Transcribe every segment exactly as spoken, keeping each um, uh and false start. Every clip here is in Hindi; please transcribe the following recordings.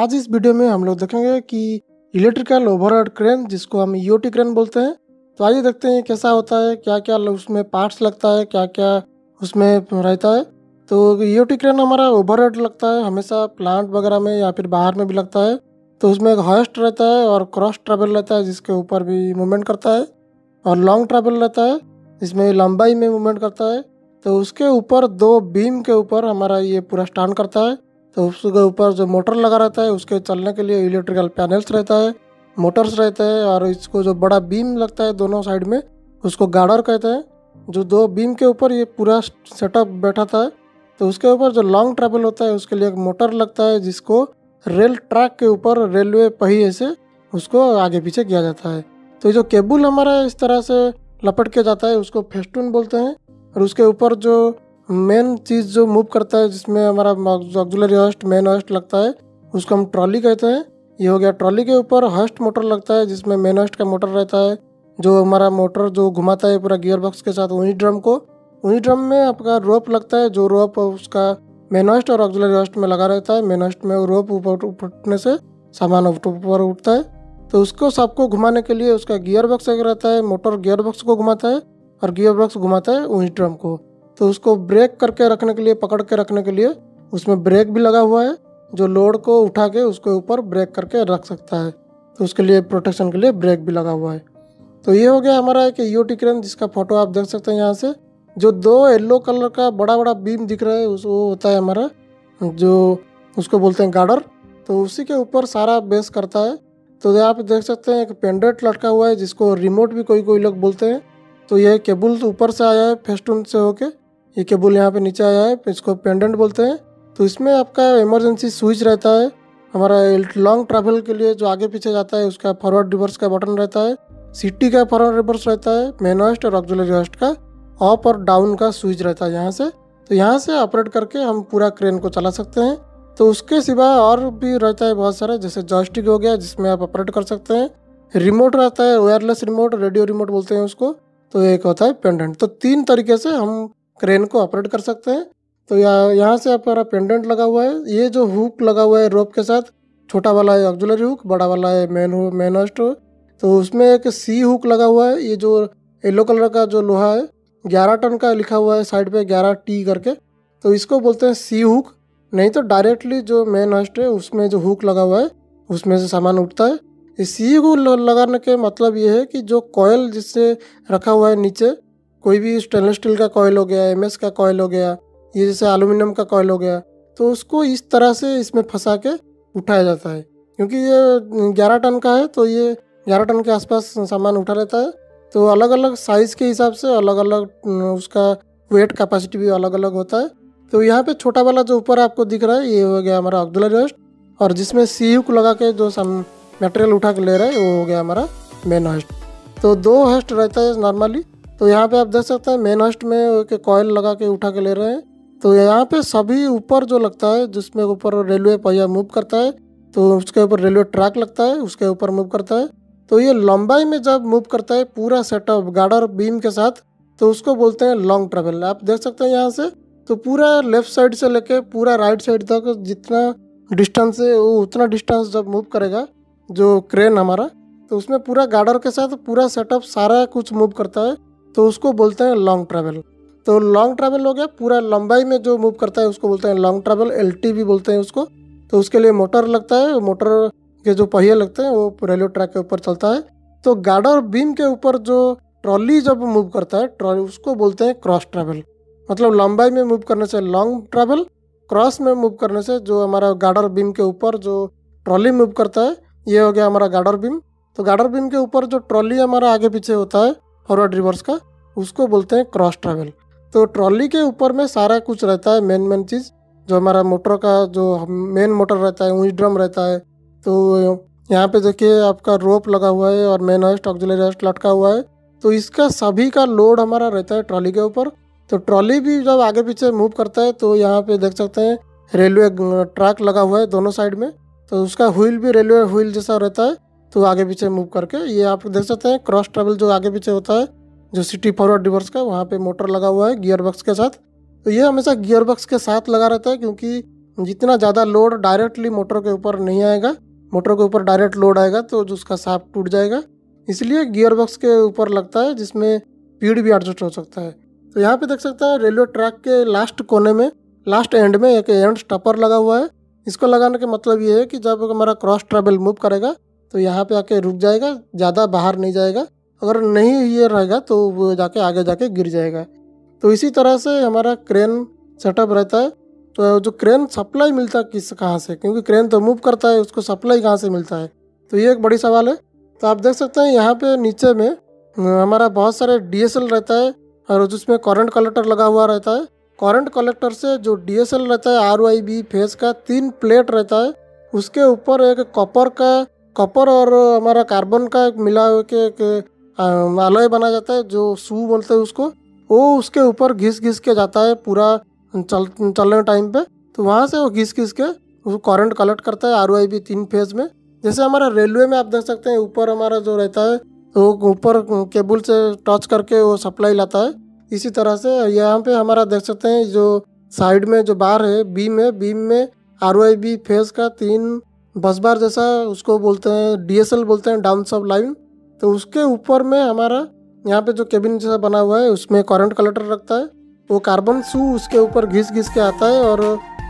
आज इस वीडियो में हम लोग देखेंगे कि इलेक्ट्रिकल ओवरहेड क्रेन जिसको हम ईओटी क्रेन बोलते हैं। तो आइए देखते हैं कैसा होता है, क्या क्या उसमें पार्ट्स लगता है, क्या क्या उसमें रहता है। तो ईओटी क्रेन हमारा ओवरहेड लगता है, हमेशा प्लांट वगैरह में या फिर बाहर में भी लगता है। तो उसमें एक हॉस्ट रहता है और क्रॉस ट्रैवल रहता है जिसके ऊपर भी मूवमेंट करता है, और लॉन्ग ट्रैवल रहता है जिसमें लंबाई में मूवमेंट करता है। तो उसके ऊपर दो बीम के ऊपर हमारा ये पूरा स्टैंड करता है। तो उसके ऊपर जो मोटर लगा रहता है उसके चलने के लिए इलेक्ट्रिकल पैनल्स रहता है, मोटर्स रहते हैं, और इसको जो बड़ा बीम लगता है दोनों साइड में उसको गार्डर कहते हैं। जो दो बीम के ऊपर ये पूरा सेटअप बैठाता है। तो उसके ऊपर जो लॉन्ग ट्रैवल होता है उसके लिए एक मोटर लगता है जिसको रेल ट्रैक के ऊपर रेलवे पहिए से उसको आगे पीछे किया जाता है। तो जो केबल हमारा इस तरह से लपट के जाता है उसको फेस्टून बोलते हैं, और उसके ऊपर जो मेन चीज़ जो मूव करता है जिसमें हमारा ऑक्सिलरी हॉस्ट मेन हॉस्ट लगता है उसको हम ट्रॉली कहते हैं। ये हो गया। ट्रॉली के ऊपर हॉस्ट मोटर लगता है जिसमें मेन हॉस्ट का मोटर रहता है, जो हमारा मोटर जो घुमाता है पूरा गियर बॉक्स के साथ उन्हीं ड्रम को। उन्हीं ड्रम में आपका रोप लगता है, जो रोप उसका मेन हॉस्ट और ऑक्सिलरी हॉस्ट में लगा रहता है। मेन हॉस्ट में रोप ऊपर उठने से सामान ऊपर उठता है। तो उसको सबको घुमाने के लिए उसका गियर बॉक्स एक रहता है, मोटर गियर बॉक्स को घुमाता है और गियर बॉक्स घुमाता है उन्हीं ड्रम को। तो उसको ब्रेक करके रखने के लिए, पकड़ के रखने के लिए उसमें ब्रेक भी लगा हुआ है, जो लोड को उठा के उसके ऊपर ब्रेक करके रख सकता है। तो उसके लिए प्रोटेक्शन के लिए ब्रेक भी लगा हुआ है। तो ये हो गया हमारा एक ईओटी क्रेन जिसका फोटो आप देख सकते हैं यहाँ से। जो दो येलो कलर का बड़ा बड़ा बीम दिख रहा है उस वो होता है हमारा, जो उसको बोलते हैं गार्डर। तो उसी के ऊपर सारा बेस करता है। तो आप देख सकते हैं एक पेंडेंट लटका हुआ है जिसको रिमोट भी कोई कोई लोग बोलते हैं। तो यह केबल ऊपर से आया है फेस्टून से होके, ये केबल यहाँ पे नीचे आया है, इसको पेंडेंट बोलते हैं। तो इसमें आपका इमरजेंसी स्विच रहता है, हमारा लॉन्ग ट्रैवल के लिए जो आगे पीछे जाता है उसका फॉरवर्ड रिवर्स का बटन रहता है, सीटी का फॉरवर्ड रिवर्स रहता है, मेन हॉस्ट और ऑक्सिलरी हॉस्ट का अप और डाउन का स्विच रहता है यहाँ से। तो यहाँ से ऑपरेट करके हम पूरा क्रेन को चला सकते हैं। तो उसके सिवा और भी रहता है बहुत सारा, जैसे जॉयस्टिक हो गया जिसमें आप ऑपरेट कर सकते हैं, रिमोट रहता है, वायरलेस रिमोट, रेडियो रिमोट बोलते हैं उसको, तो एक होता है पेंडेंट। तो तीन तरीके से हम क्रेन को ऑपरेट कर सकते हैं। तो यहाँ यहाँ से आपका पेंडेंट लगा हुआ है, ये जो हुक लगा हुआ है रोप के साथ, छोटा वाला है ऑक्सिलरी हुक, बड़ा वाला है मेन हुक मेन हॉस्ट। तो उसमें एक सी हुक लगा हुआ है, ये जो येलो कलर का जो लोहा है ग्यारह टन का लिखा हुआ है साइड पे ग्यारह टी करके, तो इसको बोलते हैं सी हुक। नहीं तो डायरेक्टली जो मेन हॉस्ट है उसमें जो हुक लगा हुआ है उसमें से सामान उठता है। इसी को लगाने के मतलब ये है कि जो कॉयल जिससे रखा हुआ है नीचे, कोई भी स्टेनलेस स्टील का कॉयल हो गया, एमएस का कॉयल हो गया, ये जैसे एल्यूमिनियम का कॉयल हो गया, तो उसको इस तरह से इसमें फंसा के उठाया जाता है। क्योंकि ये ग्यारह टन का है तो ये ग्यारह टन के आसपास सामान उठा रहता है। तो अलग अलग साइज़ के हिसाब से अलग अलग उसका वेट कैपेसिटी भी अलग अलग होता है। तो यहाँ पर छोटा वाला जो ऊपर आपको दिख रहा है ये हो गया हमारा ऑक्सिलरी हॉस्ट, और जिसमें सी हुक लगा के जो मटेरियल उठा के ले रहे हैं वो हो गया हमारा मेन हॉस्ट। तो दो हॉस्ट रहता है नॉर्मली। तो यहाँ पे आप देख सकते हैं मेन हॉस्ट में एक कॉयल लगा के उठा के ले रहे हैं। तो यहाँ पे सभी ऊपर जो लगता है जिसमें ऊपर रेलवे पहिया मूव करता है, तो उसके ऊपर रेलवे ट्रैक लगता है उसके ऊपर मूव करता है। तो ये लंबाई में जब मूव करता है पूरा सेटअप गार्डर बीम के साथ, तो उसको बोलते हैं लॉन्ग ट्रैवल। आप देख सकते हैं यहाँ से तो पूरा लेफ्ट साइड से लेके पूरा राइट साइड तक जितना डिस्टेंस है वो उतना डिस्टेंस जब मूव करेगा जो क्रेन हमारा, तो उसमें पूरा गार्डर के साथ पूरा सेटअप सारा कुछ मूव करता है। तो उसको बोलते हैं लॉन्ग ट्रैवल। तो लॉन्ग ट्रैवल हो गया, पूरा लंबाई में जो मूव करता है उसको बोलते हैं लॉन्ग ट्रैवल, एल टी भी बोलते हैं उसको। तो उसके लिए मोटर लगता है, मोटर के जो पहिए लगते हैं वो रेलवे ट्रैक के ऊपर चलता है। तो गार्डर बीम के ऊपर जो ट्रॉली जब मूव करता है ट्रॉली उसको बोलते हैं क्रॉस ट्रैवल। मतलब लंबाई में मूव करने से लॉन्ग ट्रैवल, क्रॉस में मूव करने से जो हमारा गार्डर बीम के ऊपर जो ट्रॉली मूव करता है ये हो गया हमारा गार्डर बीम। तो गार्डर बीम के ऊपर जो ट्रॉली हमारा आगे पीछे होता है फॉरवर्ड रिवर्स का उसको बोलते हैं क्रॉस ट्रैवल। तो ट्रॉली के ऊपर में सारा कुछ रहता है, मेन मेन चीज़ जो हमारा मोटर का जो मेन मोटर रहता है वही ड्रम रहता है। तो यहाँ पे देखिए आपका रोप लगा हुआ है और मेन हॉस्ट ऑक्सिलरी हॉस्ट लटका हुआ है। तो इसका सभी का लोड हमारा रहता है ट्रॉली के ऊपर। तो ट्रॉली भी जब आगे पीछे मूव करता है तो यहाँ पे देख सकते हैं रेलवे ट्रैक लगा हुआ है दोनों साइड में, तो उसका व्हील भी रेलवे व्हील जैसा रहता है, तो आगे पीछे मूव करके ये आप देख सकते हैं क्रॉस ट्रैवल जो आगे पीछे होता है जो सिटी फॉरवर्ड रिवर्स का, वहाँ पे मोटर लगा हुआ है गियर बॉक्स के साथ। तो ये हमेशा गियर बॉक्स के साथ लगा रहता है क्योंकि जितना ज़्यादा लोड डायरेक्टली मोटर के ऊपर नहीं आएगा, मोटर के ऊपर डायरेक्ट लोड आएगा तो जो उसका शाफ्ट टूट जाएगा, इसलिए गियर बॉक्स के ऊपर लगता है, जिसमें स्पीड भी एडजस्ट हो सकता है। तो यहाँ पे देख सकते हैं रेलवे ट्रैक के लास्ट कोने में, लास्ट एंड में एक एंड स्टॉपर लगा हुआ है। इसको लगाने का मतलब ये है कि जब हमारा क्रॉस ट्रैवल मूव करेगा तो यहाँ पे आके रुक जाएगा, ज़्यादा बाहर नहीं जाएगा। अगर नहीं ये रहेगा तो वो जाके आगे जाके गिर जाएगा। तो इसी तरह से हमारा क्रेन सेटअप रहता है। तो जो क्रेन सप्लाई मिलता है किस कहाँ से, क्योंकि क्रेन तो मूव करता है, उसको सप्लाई कहाँ से मिलता है, तो ये एक बड़ी सवाल है। तो आप देख सकते हैं यहाँ पे नीचे में हमारा बहुत सारे डीएसएल रहता है और जिसमें करंट कलेक्टर लगा हुआ रहता है। करंट कलेक्टर से जो डीएसएल रहता है आरवाईबी फेज का तीन प्लेट रहता है, उसके ऊपर एक कॉपर का कॉपर और हमारा कार्बन का एक मिला के अलॉय बना जाता है, जो शू बोलते हैं उसको। वो उसके ऊपर घिस घिस के जाता है पूरा चल चलने टाइम पे, तो वहाँ से वो घिस घिस के उसको करंट कलेक्ट करता है आरवाईबी तीन फेज में। जैसे हमारा रेलवे में आप देख सकते हैं ऊपर हमारा जो रहता है तो ऊपर केबल से टच करके वो सप्लाई लाता है। इसी तरह से यहाँ पे हमारा देख सकते हैं जो साइड में जो बार है बीम है, बीम में आरवाईबी फेज का तीन बस बार जैसा उसको बोलते हैं, डीएसएल बोलते हैं, डाउन सब लाइन। तो उसके ऊपर में हमारा यहाँ पे जो केबिन जैसा बना हुआ है उसमें करंट कलेक्टर रखता है। वो कार्बन शू उसके ऊपर घिस घिस के आता है और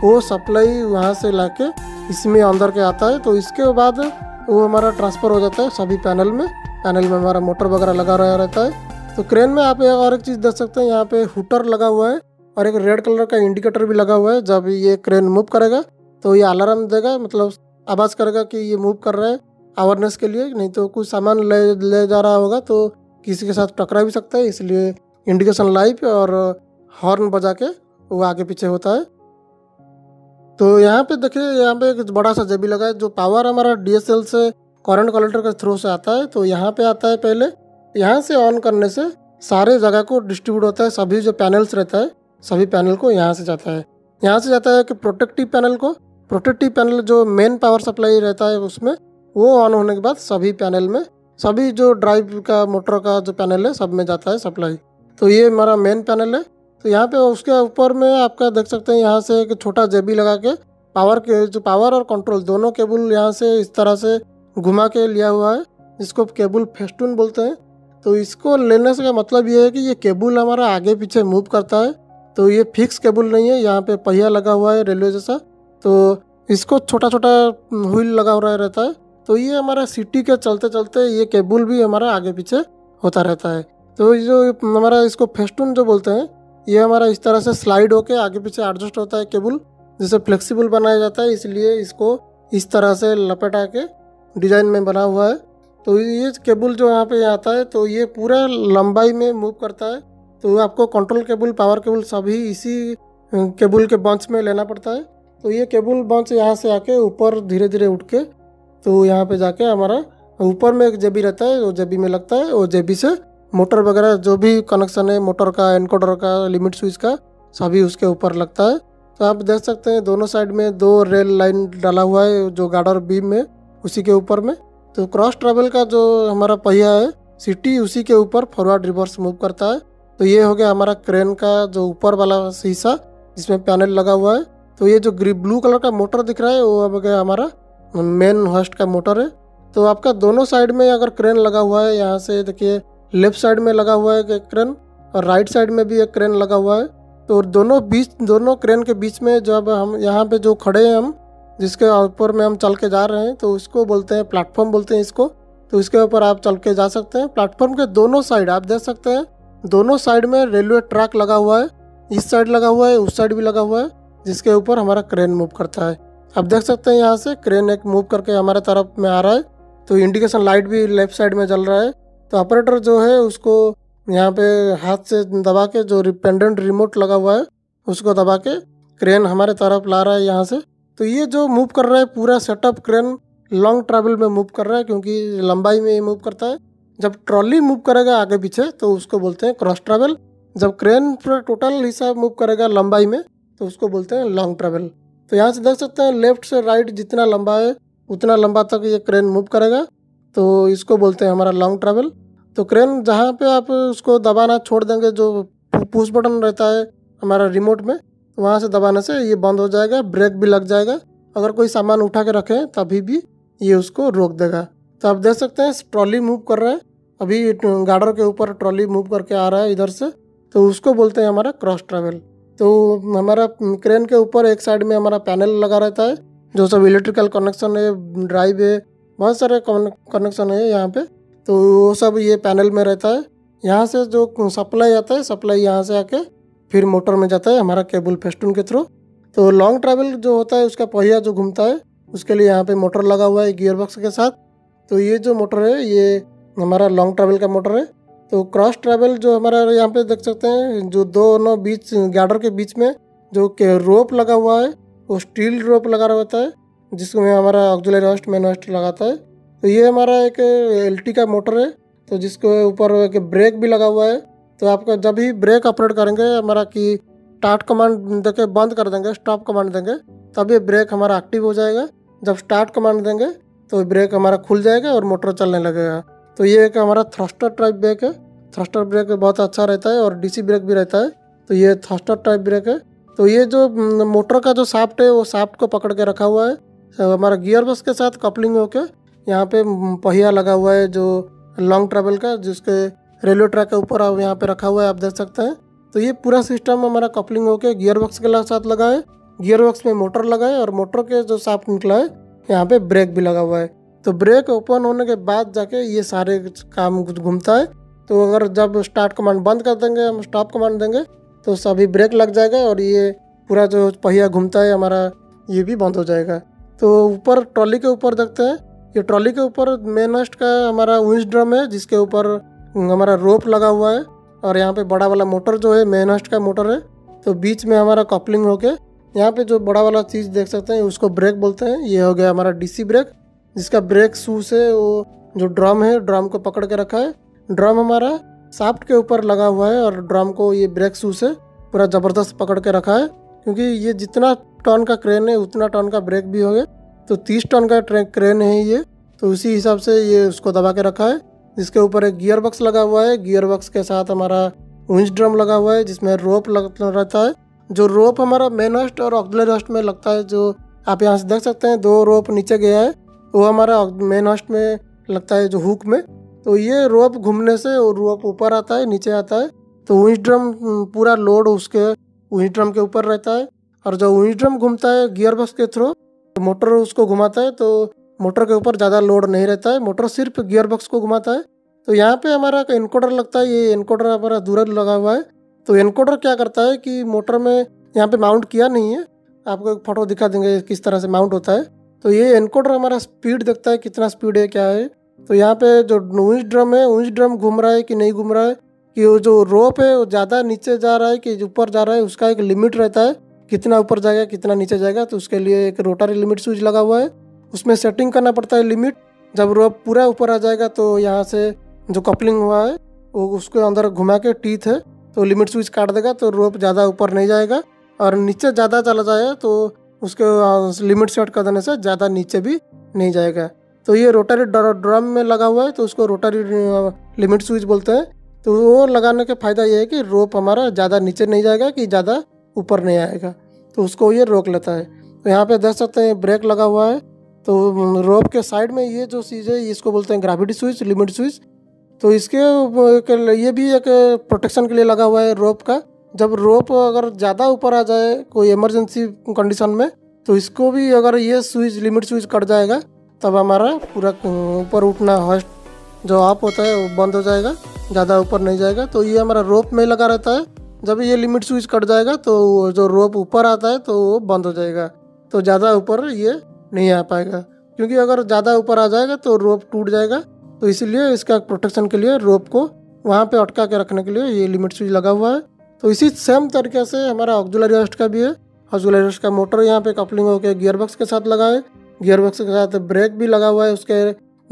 वो सप्लाई वहाँ से लाके इसमें अंदर के आता है। तो इसके बाद वो हमारा ट्रांसफ़र हो जाता है सभी पैनल में। पैनल में हमारा मोटर वगैरह लगा रहा रहता है। तो क्रेन में आप और एक चीज़ देख सकते हैं, यहाँ पे हुटर लगा हुआ है और एक रेड कलर का इंडिकेटर भी लगा हुआ है। जब ये क्रेन मूव करेगा तो ये अलार्म देगा, मतलब आवाज़ करेगा कि ये मूव कर रहा है अवेयरनेस के लिए, नहीं तो कुछ सामान ले ले जा रहा होगा तो किसी के साथ टकरा भी सकता है, इसलिए इंडिकेशन लाइट और हॉर्न बजा के वो आगे पीछे होता है। तो यहाँ पे देखिए, यहाँ पे एक बड़ा सा जेबी लगा है। जो पावर हमारा डीएसएल से करंट कलेक्टर के थ्रू से आता है तो यहाँ पे आता है। पहले यहाँ से ऑन करने से सारे जगह को डिस्ट्रीब्यूट होता है, सभी जो पैनल्स रहता है सभी पैनल को यहाँ से जाता है। यहाँ से जाता है कि प्रोटेक्टिव पैनल को, प्रोटेक्टिव पैनल जो मेन पावर सप्लाई रहता है उसमें, वो ऑन होने के बाद सभी पैनल में, सभी जो ड्राइव का मोटर का जो पैनल है सब में जाता है सप्लाई। तो ये हमारा मेन पैनल है। तो यहाँ पे उसके ऊपर में आपका देख सकते हैं यहाँ से एक छोटा जेबी लगा के पावर के जो पावर और कंट्रोल दोनों केबल यहाँ से इस तरह से घुमा के लिया हुआ है, जिसको केबल फेस्टून बोलते हैं। तो इसको लेने से का मतलब ये है कि ये केबल हमारा आगे पीछे मूव करता है। तो ये फिक्स केबल नहीं है, यहाँ पे पहिया लगा हुआ है रेलवे जैसा, तो इसको छोटा छोटा व्हील लगा हुआ रहता है। तो ये हमारा सिटी के चलते चलते ये केबल भी हमारा आगे पीछे होता रहता है। तो ये जो हमारा इसको फेस्टून जो बोलते हैं, ये हमारा इस तरह से स्लाइड होके आगे पीछे एडजस्ट होता है केबल, जिसे फ्लेक्सिबल बनाया जाता है, इसलिए इसको इस तरह से लपेटा के डिज़ाइन में बना हुआ है। तो ये केबल जो यहाँ पे आता है तो ये पूरा लंबाई में मूव करता है। तो आपको कंट्रोल केबल, पावर केबल सभी इसी केबल के बंच में लेना पड़ता है। तो ये केबल बंच यहाँ से आके ऊपर धीरे धीरे उठ के तो यहाँ पर जाके हमारा ऊपर में एक जेबी रहता है, वो जेबी में लगता है। वो जेबी से मोटर वगैरह जो भी कनेक्शन है, मोटर का, एनकोडर का, लिमिट स्विच का, सभी उसके ऊपर लगता है। तो आप देख सकते हैं दोनों साइड में दो रेल लाइन डाला हुआ है जो गार्डर बीम में, उसी के ऊपर में। तो क्रॉस ट्रैवल का जो हमारा पहिया है सीटी, उसी के ऊपर फॉरवर्ड रिवर्स मूव करता है। तो ये हो गया हमारा क्रेन का जो ऊपर वाला हिस्सा जिसमें पैनल लगा हुआ है। तो ये जो ग्री ब्लू कलर का मोटर दिख रहा है वो अब गया हमारा मेन होस्ट का मोटर है। तो आपका दोनों साइड में अगर क्रेन लगा हुआ है, यहाँ से देखिए लेफ्ट साइड में लगा हुआ है एक क्रेन और राइट साइड में भी एक क्रेन लगा हुआ है। तो दोनों बीच, दोनों क्रेन के बीच में जब हम यहाँ पे जो खड़े हैं हम, जिसके ऊपर में हम चल के जा रहे हैं, तो उसको बोलते हैं प्लेटफॉर्म बोलते हैं इसको। तो इसके ऊपर आप चल के जा सकते हैं। प्लेटफॉर्म के दोनों साइड आप देख सकते हैं, दोनों साइड में रेलवे ट्रैक लगा हुआ है, इस साइड लगा हुआ है, उस साइड भी लगा हुआ है, जिसके ऊपर हमारा क्रेन मूव करता है। आप देख सकते हैं यहाँ से क्रेन एक मूव करके हमारे तरफ में आ रहा है। तो इंडिकेशन लाइट भी लेफ्ट साइड में जल रहा है। तो ऑपरेटर जो है उसको यहाँ पे हाथ से दबा के, जो पेंडेंट रिमोट लगा हुआ है उसको दबा के क्रेन हमारे तरफ ला रहा है यहाँ से। तो ये जो मूव कर रहा है पूरा सेटअप क्रेन लॉन्ग ट्रैवल में मूव कर रहा है, क्योंकि लंबाई में ये मूव करता है। जब ट्रॉली मूव करेगा आगे पीछे तो उसको बोलते हैं क्रॉस ट्रैवल। जब क्रेन पूरा टोटल हिस्सा मूव करेगा लंबाई में तो उसको बोलते हैं लॉन्ग ट्रैवल। तो यहाँ से देख सकते हैं लेफ्ट से राइट जितना लंबा है उतना लंबा तक ये क्रेन मूव करेगा, तो इसको बोलते हैं हमारा लॉन्ग ट्रैवल। तो क्रेन जहाँ पे आप उसको दबाना छोड़ देंगे, जो पुश बटन रहता है हमारा रिमोट में, वहाँ से दबाने से ये बंद हो जाएगा, ब्रेक भी लग जाएगा। अगर कोई सामान उठा के रखें तभी भी ये उसको रोक देगा। तो आप देख सकते हैं ट्रॉली मूव कर रहा है, अभी गार्डर के ऊपर ट्रॉली मूव करके आ रहा है इधर से, तो उसको बोलते हैं हमारा क्रॉस ट्रैवल। तो हमारा क्रेन के ऊपर एक साइड में हमारा पैनल लगा रहता है, जो सब इलेक्ट्रिकल कनेक्शन है, ड्राइव है, बहुत सारे कनेक्शन है यहाँ पे, तो वो सब ये पैनल में रहता है। यहाँ से जो सप्लाई आता है, सप्लाई यहाँ से आके फिर मोटर में जाता है हमारा केबल फेस्टून के थ्रू। तो लॉन्ग ट्रैवल जो होता है उसका पहिया जो घूमता है उसके लिए यहाँ पे मोटर लगा हुआ है गियर बॉक्स के साथ। तो ये जो मोटर है ये हमारा लॉन्ग ट्रैवल का मोटर है। तो क्रॉस ट्रैवल जो हमारा यहाँ पे देख सकते हैं, जो दोनों बीच गार्डर के बीच में जो रोप लगा हुआ है वो स्टील रोप लगा रहता है, जिसमें हमारा ऑक्सिलरी होस्ट मेन होस्ट लगाता है। तो ये हमारा एक एलटी का मोटर है, तो जिसके ऊपर एक ब्रेक भी लगा हुआ है। तो आपका जब भी ब्रेक ऑपरेट करेंगे हमारा कि स्टार्ट कमांड देके बंद कर देंगे, स्टॉप कमांड देंगे, तभी ब्रेक हमारा एक्टिव हो जाएगा। जब स्टार्ट कमांड देंगे तो ब्रेक हमारा खुल जाएगा और मोटर चलने लगेगा। तो ये एक हमारा थ्रस्टर टाइप ब्रेक है। थ्रस्टर ब्रेक बहुत अच्छा रहता है और डीसी ब्रेक भी रहता है। तो ये थ्रस्टर टाइप ब्रेक है। तो ये जो मोटर का जो शाफ्ट है वो शाफ्ट को पकड़ के रखा हुआ है। तो हमारा गियर बॉक्स के साथ कपलिंग होकर यहाँ पे पहिया लगा हुआ है जो लॉन्ग ट्रैवल का, जिसके रेलवे ट्रैक के ऊपर अब यहाँ पे रखा हुआ है, आप देख सकते हैं। तो ये पूरा सिस्टम हमारा कपलिंग होके गियर बॉक्स के साथ लगा है, गियर बॉक्स में मोटर लगा है और मोटर के जो शाफ्ट निकला है यहाँ पे ब्रेक भी लगा हुआ है। तो ब्रेक ओपन होने के बाद जाके ये सारे काम घूमता है। तो अगर जब स्टार्ट कमांड बंद कर देंगे, हम स्टॉप कमांड देंगे, तो सभी ब्रेक लग जाएगा और ये पूरा जो पहिया घूमता है हमारा ये भी बंद हो जाएगा। तो ऊपर ट्रॉली के ऊपर देखते हैं, ये ट्रॉली के ऊपर मेन होस्ट का हमारा विंच ड्रम है, जिसके ऊपर हमारा रोप लगा हुआ है और यहाँ पे बड़ा वाला मोटर जो है मेन होस्ट का मोटर है। तो बीच में हमारा कपलिंग होके यहाँ पे जो बड़ा वाला चीज़ देख सकते हैं उसको ब्रेक बोलते हैं। ये हो गया हमारा डीसी ब्रेक, जिसका ब्रेक शूज है वो जो ड्रम है, ड्रम को पकड़ के रखा है। ड्रम हमारा शाफ्ट के ऊपर लगा हुआ है और ड्रम को ये ब्रेक शूज है पूरा ज़बरदस्त पकड़ के रखा है, क्योंकि ये जितना टन का क्रेन है उतना टन का ब्रेक भी हो गया। तो तीस टन का क्रेन है ये, तो उसी हिसाब से ये उसको दबा के रखा है। जिसके ऊपर एक गियर बॉक्स लगा हुआ है, गियर बॉक्स के साथ हमारा विंच ड्रम लगा हुआ है, जिसमें रोप लगता रहता है, जो रोप हमारा मेन होस्ट और ऑक्सिलरी होस्ट में लगता है। जो आप यहाँ से देख सकते हैं दो रोप नीचे गया है, वो हमारा मेन होस्ट में लगता है जो हुक में। तो ये रोप घूमने से वो रोप ऊपर आता है, नीचे आता है। तो विंच ड्रम पूरा लोड उसके विंच ड्रम के ऊपर रहता है, और जो विंच ड्रम घूमता है गियर बॉक्स के थ्रू तो मोटर उसको घुमाता है, तो मोटर के ऊपर ज़्यादा लोड नहीं रहता है, मोटर सिर्फ गियर बॉक्स को घुमाता है। तो यहाँ पे हमारा एनकोडर लगता है, ये एनकोडर हमारा दूर लगा हुआ है। तो एनकोडर क्या करता है कि मोटर में यहाँ पे माउंट किया नहीं है, आपको एक फ़ोटो दिखा देंगे किस तरह से माउंट होता है। तो ये एनकोडर हमारा स्पीड देखता है, कितना स्पीड है क्या है। तो यहाँ पे जो विंच ड्रम है, विंच ड्रम घूम रहा है कि नहीं घूम रहा है, कि वो जो रोप है वो ज़्यादा नीचे जा रहा है कि ऊपर जा रहा है, उसका एक लिमिट रहता है कितना ऊपर जाएगा कितना नीचे जाएगा। तो उसके लिए एक रोटरी लिमिट स्विच लगा हुआ है, उसमें सेटिंग करना पड़ता है लिमिट। जब रोप पूरा ऊपर आ जाएगा तो यहाँ से जो कपलिंग हुआ है वो उसके अंदर घुमा के टीथ है, तो लिमिट स्विच काट देगा, तो रोप ज़्यादा ऊपर नहीं जाएगा। और नीचे ज़्यादा चला जाएगा तो उसके लिमिट सेट कर देने से ज़्यादा नीचे भी नहीं जाएगा। तो ये रोटरी ड्रम में लगा हुआ है, तो उसको रोटरी लिमिट स्विच बोलते हैं। तो वो लगाने का फ़ायदा ये है कि रोप हमारा ज़्यादा नीचे नहीं जाएगा कि ज़्यादा ऊपर नहीं आएगा, तो उसको ये रोक लेता है। तो यहाँ पे देख सकते हैं ब्रेक लगा हुआ है। तो रोप के साइड में ये जो चीज़ है इसको बोलते हैं ग्रेविटी स्विच, लिमिट स्विच। तो इसके ये भी एक प्रोटेक्शन के लिए लगा हुआ है रोप का। जब रोप अगर ज़्यादा ऊपर आ जाए कोई इमरजेंसी कंडीशन में, तो इसको भी अगर ये स्विच लिमिट स्विच कट जाएगा तब हमारा पूरा ऊपर उठना होस्ट जो ऑफ होता है वो बंद हो जाएगा, ज़्यादा ऊपर नहीं जाएगा। तो ये हमारा रोप में लगा रहता है, जब ये लिमिट स्विच कट जाएगा तो जो रोप ऊपर आता है तो वो बंद हो जाएगा, तो ज़्यादा ऊपर ये नहीं आ पाएगा, क्योंकि अगर ज़्यादा ऊपर आ जाएगा तो रोप टूट जाएगा। तो इसीलिए इसका प्रोटेक्शन के लिए रोप को वहाँ पे अटका के रखने के लिए ये लिमिट स्विच लगा हुआ है। तो इसी सेम तरीके से हमारा ऑक्सिलरी होस्ट का भी है। ऑक्सिलरी होस्ट का मोटर यहाँ पे कपलिंग होकर गियर बॉक्स के साथ लगा है, गियर बॉक्स के साथ ब्रेक भी लगा हुआ है उसके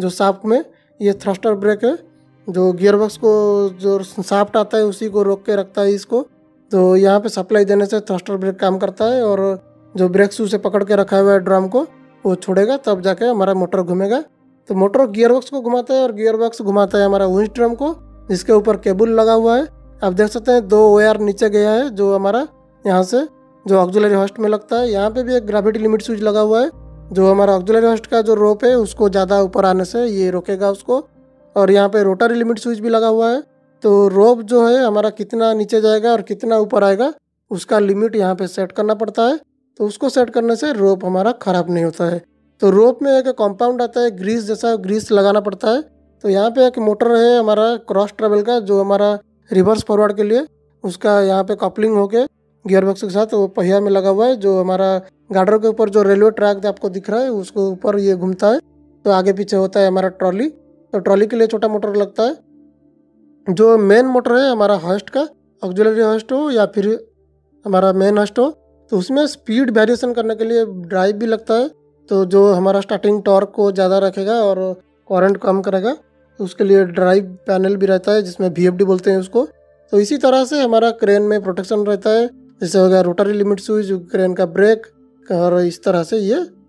जो शाफ्ट में। ये थ्रस्टर ब्रेक है, जो गियर बॉक्स को जो शाफ्ट आता है उसी को रोक के रखता है इसको। तो यहाँ पर सप्लाई देने से थ्रस्टर ब्रेक काम करता है, और जो ब्रेक शू से पकड़ के रखा हुआ है ड्रम को वो छोड़ेगा तब जाके हमारा मोटर घूमेगा। तो मोटर गियर बॉक्स को घुमाता है और गियर बॉक्स घुमाता है हमारा विंच ड्रम को, जिसके ऊपर केबल लगा हुआ है। आप देख सकते हैं दो वायर नीचे गया है, जो हमारा यहाँ से जो ऑक्सिलरी होस्ट में लगता है। यहाँ पे भी एक ग्रेविटी लिमिट स्विच लगा हुआ है, जो हमारा ऑक्सिलरी होस्ट का जो रोप है उसको ज़्यादा ऊपर आने से ये रोकेगा उसको। और यहाँ पे रोटरी लिमिट स्विच भी लगा हुआ है, तो रोप जो है हमारा कितना नीचे जाएगा और कितना ऊपर आएगा उसका लिमिट यहाँ पे सेट करना पड़ता है। तो उसको सेट करने से रोप हमारा ख़राब नहीं होता है। तो रोप में एक कंपाउंड आता है ग्रीस जैसा, ग्रीस लगाना पड़ता है। तो यहाँ पे एक मोटर है हमारा क्रॉस ट्रेवल का, जो हमारा रिवर्स फॉरवर्ड के लिए, उसका यहाँ पे कॉपलिंग होके गियरबॉक्स के साथ वो पहिया में लगा हुआ है। जो हमारा गार्डर के ऊपर जो रेलवे ट्रैक आपको दिख रहा है उसको ऊपर ये घूमता है, तो आगे पीछे होता है हमारा ट्रॉली। तो ट्रॉली के लिए छोटा मोटर लगता है। जो मेन मोटर है हमारा हॉस्ट का, ऑक्सिलरी हॉस्ट हो या फिर हमारा मेन हॉस्ट हो, तो उसमें स्पीड वेरिएशन करने के लिए ड्राइव भी लगता है। तो जो हमारा स्टार्टिंग टॉर्क को ज़्यादा रखेगा और करंट कम करेगा, उसके लिए ड्राइव पैनल भी रहता है जिसमें वी एफ डी बोलते हैं उसको। तो इसी तरह से हमारा क्रेन में प्रोटेक्शन रहता है, जैसे हो गया रोटरी लिमिट स्विच, क्रेन का ब्रेक, और इस तरह से ये